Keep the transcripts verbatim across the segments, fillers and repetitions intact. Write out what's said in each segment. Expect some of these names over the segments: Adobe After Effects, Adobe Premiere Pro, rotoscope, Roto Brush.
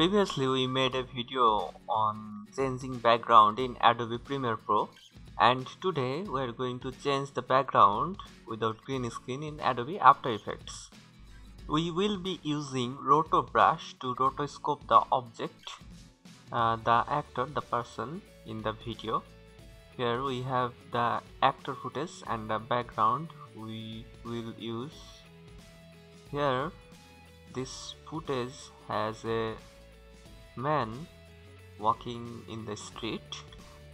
Previously we made a video on changing background in Adobe Premiere Pro, and today we are going to change the background without green screen in Adobe After Effects. We will be using Roto Brush to rotoscope the object, uh, the actor, the person in the video. Here we have the actor footage and the background we will use. Here this footage has a man walking in the street,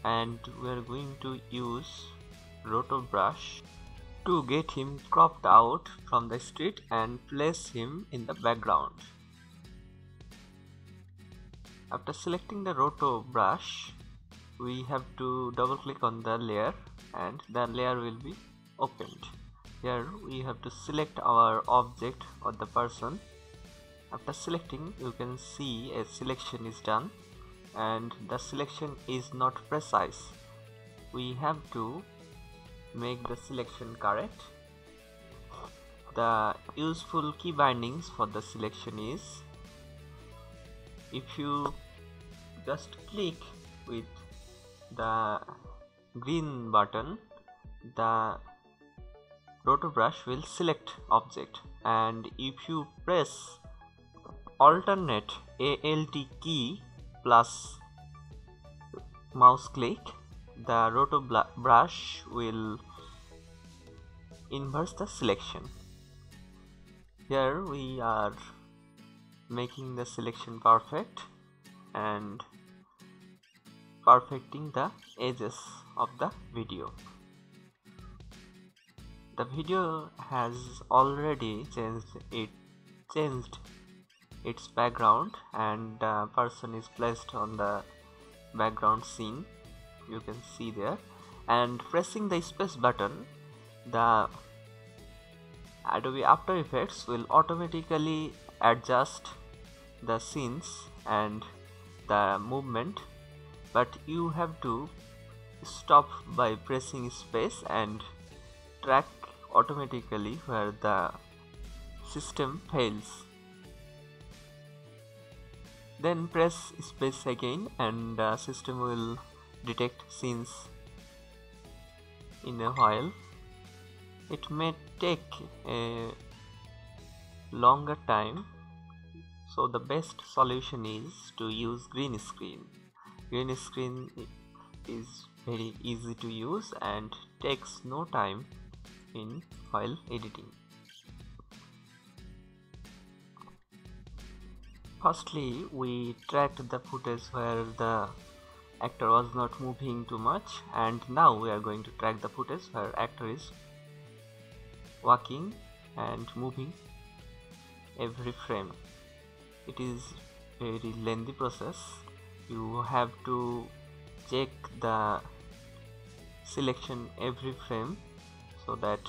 and we are going to use Roto Brush to get him cropped out from the street and place him in the background. After selecting the Roto Brush, we have to double click on the layer and the layer will be opened. Here we have to select our object or the person. After selecting, you can see a selection is done, and the selection is not precise. We have to make the selection correct. The useful key bindings for the selection is, if you just click with the green button, the Roto Brush will select object, and if you press alternate A L T key plus mouse click, the Roto Brush will inverse the selection. Here we are making the selection perfect and perfecting the edges of the video. The video has already changed it changed its background, and the person is placed on the background scene, you can see there, and pressing the space button, the Adobe After Effects will automatically adjust the scenes and the movement, but you have to stop by pressing space and track automatically where the system fails. Then press space again and the system will detect scenes in a while. It may take a longer time, so the best solution is to use green screen. Green screen is very easy to use and takes no time in while editing. Firstly, we tracked the footage where the actor was not moving too much, and now we are going to track the footage where actor is walking and moving every frame. It is very lengthy process. You have to check the selection every frame so that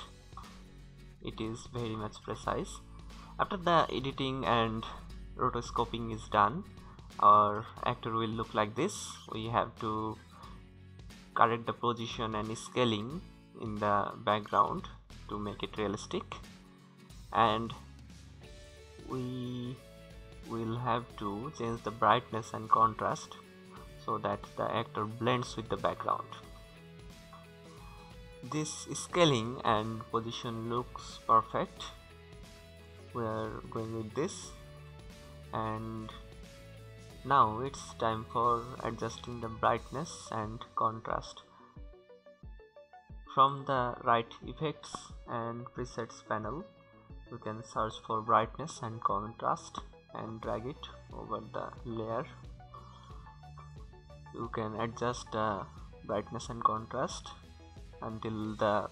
it is very much precise. After the editing and rotoscoping is done, our actor will look like this. We have to correct the position and scaling in the background to make it realistic, and we will have to change the brightness and contrast so that the actor blends with the background. This scaling and position looks perfect. We are going with this. And now it's time for adjusting the brightness and contrast. From the right effects and presets panel, you can search for brightness and contrast and drag it over the layer. You can adjust the brightness and contrast until the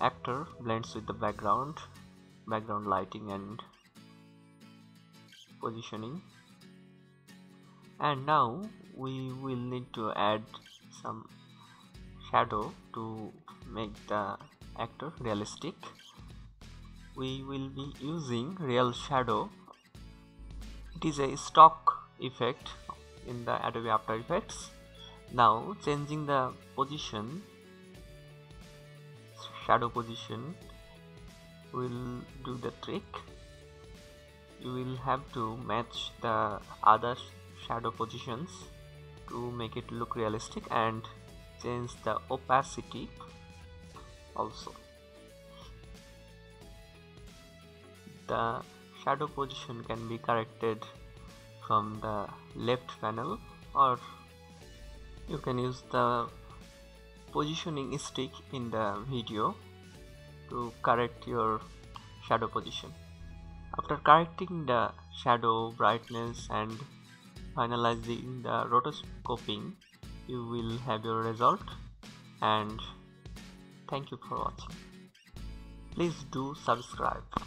actor blends with the background, background lighting and positioning. And now we will need to add some shadow to make the actor realistic. We will be using real shadow. It is a stock effect in the Adobe After Effects. Now changing the position, shadow position will do the trick. you will have to match the other shadow positions to make it look realistic, and change the opacity also. The shadow position can be corrected from the left panel, or you can use the positioning stick in the video to correct your shadow position. After correcting the shadow, brightness and finalizing the rotoscoping, you will have your result. And thank you for watching. Please do subscribe.